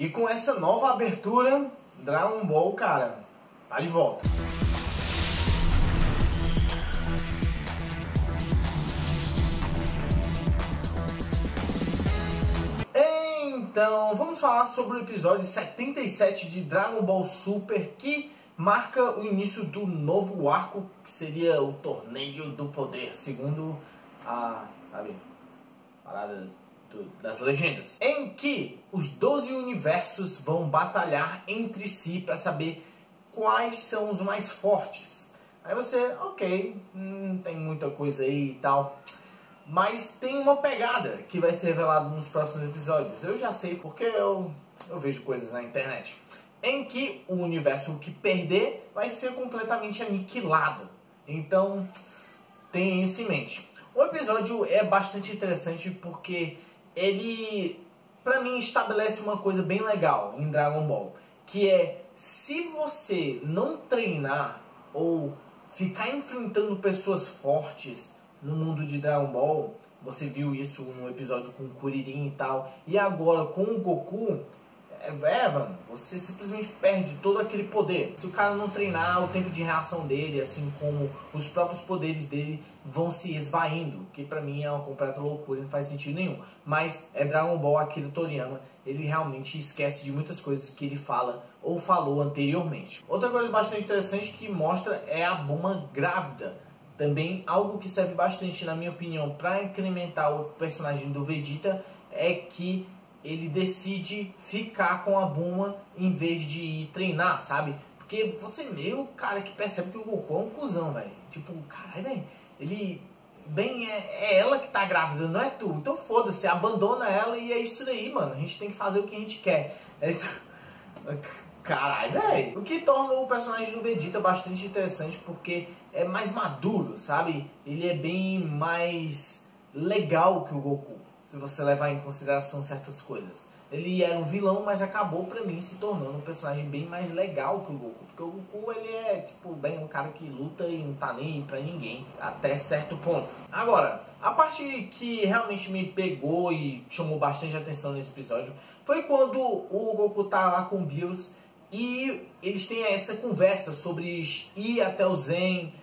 E com essa nova abertura, Dragon Ball, cara, tá de volta. Então, vamos falar sobre o episódio 77 de Dragon Ball Super, que marca o início do novo arco, que seria o Torneio do Poder, segundo a parada das legendas, em que os 12 universos vão batalhar entre si para saber quais são os mais fortes. Aí você, ok, tem muita coisa aí e tal, mas tem uma pegada que vai ser revelada nos próximos episódios. Eu já sei porque eu vejo coisas na internet, em que o universo que perder vai ser completamente aniquilado. Então, tenha isso em mente. O episódio é bastante interessante porque ele, pra mim, estabelece uma coisa bem legal em Dragon Ball, que é, se você não treinar ou ficar enfrentando pessoas fortes no mundo de Dragon Ball, você viu isso no episódio com o Kuririn e tal, e agora com o Goku, mano, você simplesmente perde todo aquele poder. Se o cara não treinar, o tempo de reação dele, assim como os próprios poderes dele, vão se esvaindo, que pra mim é uma completa loucura, não faz sentido nenhum. Mas é Dragon Ball, aquele Toriyama, ele realmente esquece de muitas coisas que ele fala ou falou anteriormente. Outra coisa bastante interessante que mostra é a Bulma grávida. Também algo que serve bastante, na minha opinião, para incrementar o personagem do Vegeta, é que ele decide ficar com a Bulma em vez de ir treinar, sabe? Porque você meio cara que percebe que o Goku é um cuzão, velho. Tipo, caralho, velho, ele... Bem, é ela que tá grávida, não é tu. Então foda-se, abandona ela e é isso daí, mano. A gente tem que fazer o que a gente quer. É isso... Caralho, velho. O que torna o personagem do Vegeta bastante interessante, porque é mais maduro, sabe? Ele é bem mais legal que o Goku, se você levar em consideração certas coisas. Ele era um vilão, mas acabou pra mim se tornando um personagem bem mais legal que o Goku. Porque o Goku, ele é, tipo, bem um cara que luta e não tá nem pra ninguém, até certo ponto. Agora, a parte que realmente me pegou e chamou bastante atenção nesse episódio foi quando o Goku tá lá com o Bills e eles têm essa conversa sobre ir até o Zen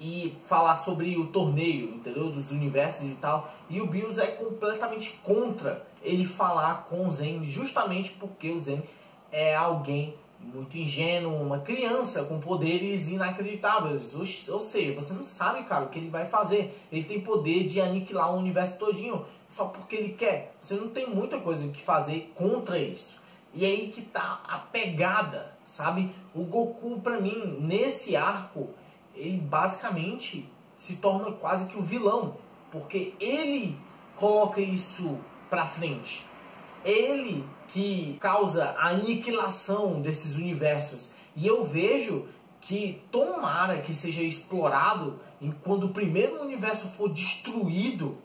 e falar sobre o torneio, entendeu? Dos universos e tal. E o Bills é completamente contra ele falar com o Zen, justamente porque o Zen é alguém muito ingênuo, uma criança com poderes inacreditáveis. Ou seja, você não sabe, cara, o que ele vai fazer. Ele tem poder de aniquilar o universo todinho só porque ele quer. Você não tem muita coisa que fazer contra isso. E aí que tá a pegada, sabe? O Goku, pra mim, nesse arco, ele basicamente se torna quase que o vilão, porque ele coloca isso pra frente. Ele que causa a aniquilação desses universos. E eu vejo que tomara que seja explorado, e quando o primeiro universo for destruído,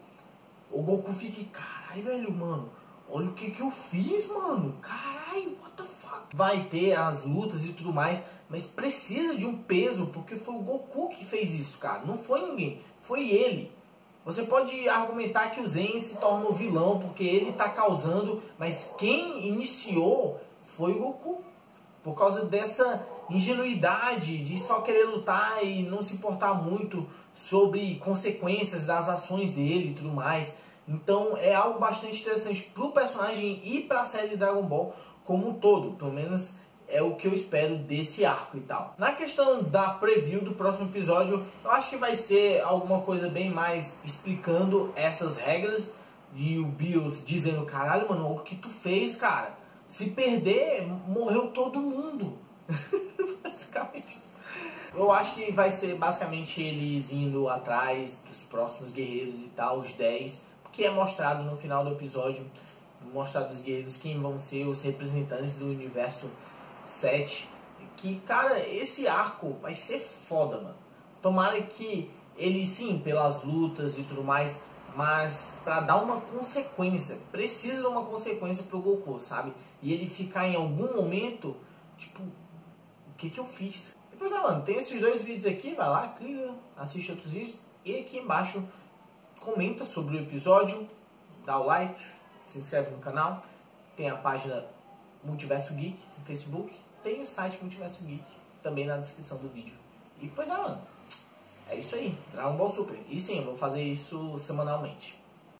o Goku fique, caralho, velho, mano, olha o que eu fiz, mano, caralho, what the fuck. Vai ter as lutas e tudo mais, mas precisa de um peso, porque foi o Goku que fez isso, cara. Não foi ninguém, foi ele. Você pode argumentar que o Zen se torna o vilão porque ele tá causando, mas quem iniciou foi o Goku. Por causa dessa ingenuidade de só querer lutar e não se importar muito sobre consequências das ações dele e tudo mais. Então é algo bastante interessante pro personagem e pra série Dragon Ball como um todo, pelo menos é o que eu espero desse arco e tal. Na questão da preview do próximo episódio, eu acho que vai ser alguma coisa bem mais explicando essas regras de o Bills dizendo, caralho, mano, o que tu fez, cara? Se perder, morreu todo mundo. Basicamente. Eu acho que vai ser basicamente eles indo atrás dos próximos guerreiros e tal, os 10, que é mostrado no final do episódio, mostrado os guerreiros, quem vão ser os representantes do universo 7, que, cara, esse arco vai ser foda, mano. Tomara que ele, sim, pelas lutas e tudo mais, mas pra dar uma consequência, precisa de uma consequência pro Goku, sabe? E ele ficar em algum momento, tipo, o que eu fiz? Depois, mano, tem esses dois vídeos aqui, vai lá, clica, assiste outros vídeos, e aqui embaixo, comenta sobre o episódio, dá o like, se inscreve no canal, tem a página Multiverso Geek no Facebook, tem o site Multiverso Geek também na descrição do vídeo. E pois é, mano, é isso aí, Dragon Ball Super. E sim, eu vou fazer isso semanalmente.